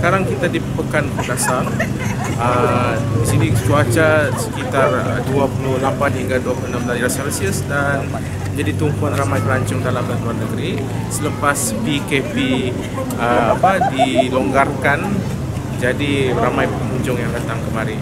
Sekarang kita di Pekan Kundasang. Di sini cuaca sekitar 28 hingga 26 derajat Celsius dan menjadi tumpuan ramai pelancong dalam dan luar negeri. Selepas PKP dilonggarkan, jadi ramai pengunjung yang datang kemari.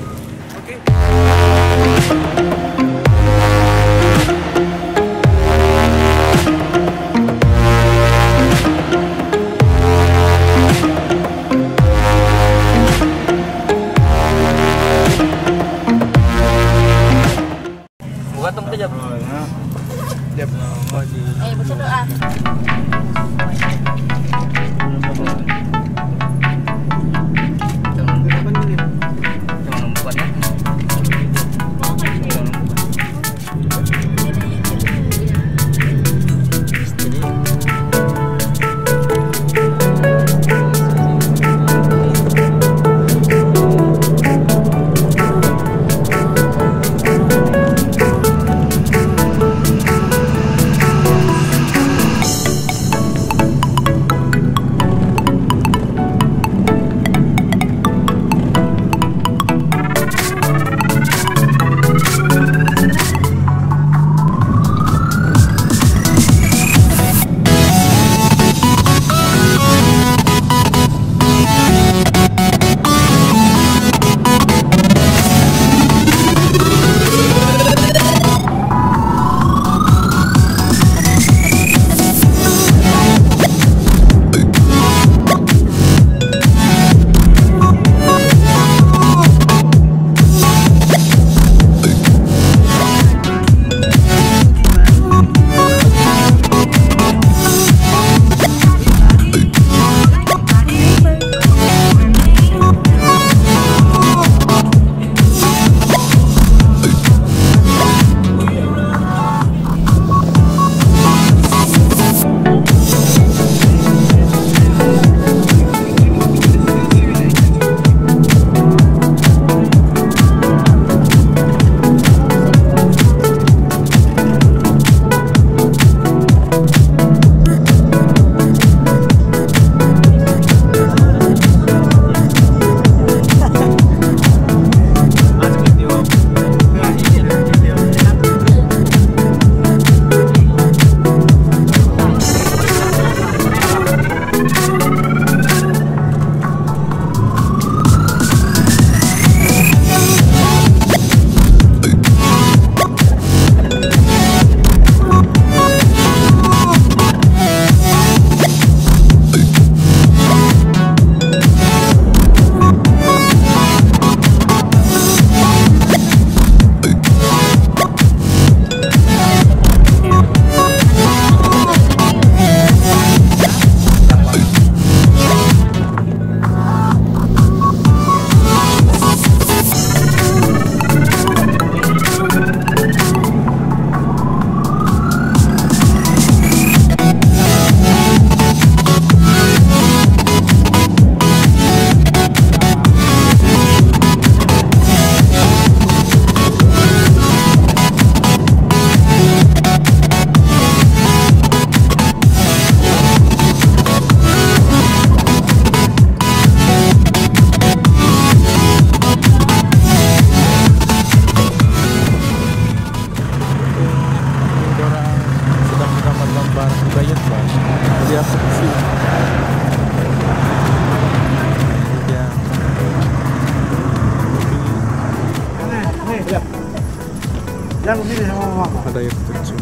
Ada yang terkejut.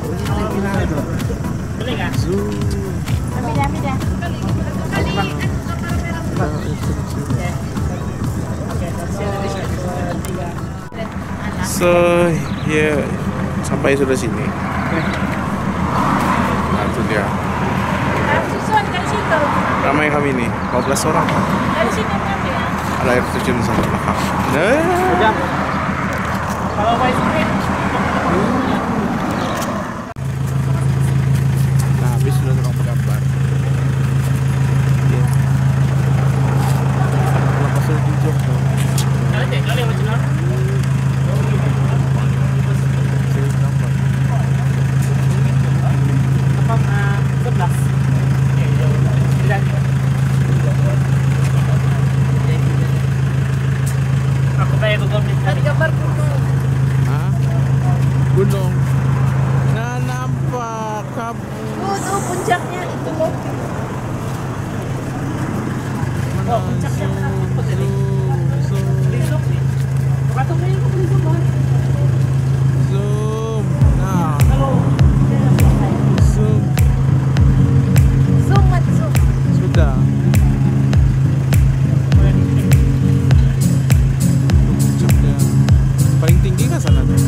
Boleh nggak? Pindah. So, ya sampai sudah sini. Nah, itu dia. Ramai kami nih, 14 orang. Dari sini ya. Ada air terjun sama belakang. Nah. Kalau baik nah, habis sudah terang gambar. Kali Oh, puncaknya apa tadi? Zoom nih. Katanya kok zoom banget. Zoom. Nah. Halo. Zoom. Zoom mati zoom. Sudah. Puncaknya. Paling tinggi kan sana tuh.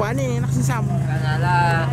Apa nih enak sesam? Salah.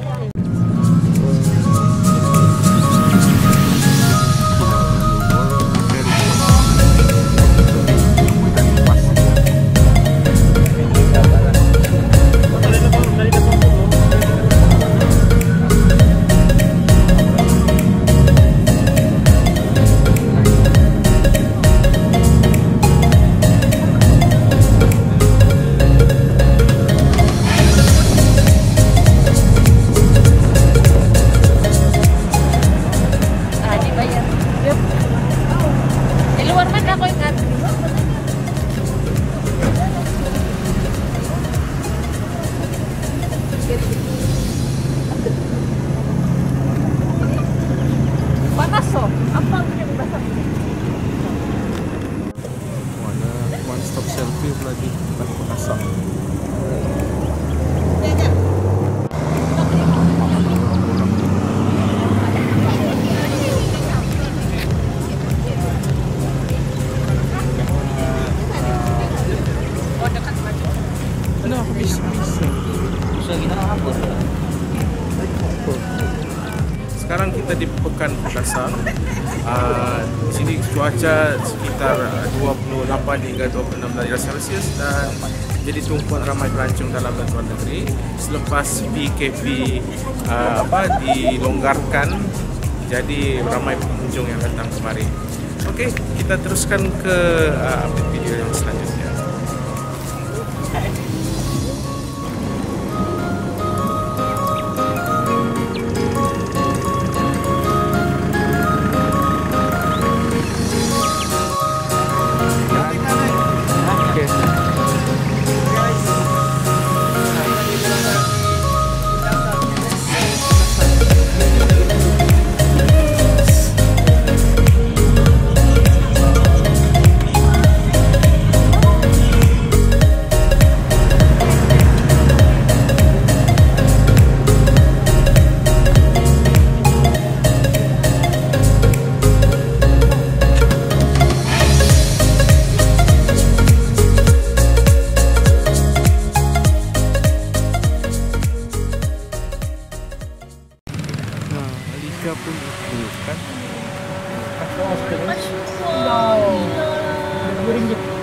Lagi tempat Kundasang. Oh dekat macet. Nah, bisa. Bisa kita hapus. Sekarang kita di Pekan Kundasang. Di sini cuaca sekitar 28 hingga 26 derajat Celsius dan jadi tumpuan ramai pelancong dalam dan luar negeri. Selepas PKP dilonggarkan, jadi ramai pengunjung yang datang kemari. Oke, kita teruskan ke update video yang selanjutnya. Bukan. Wow.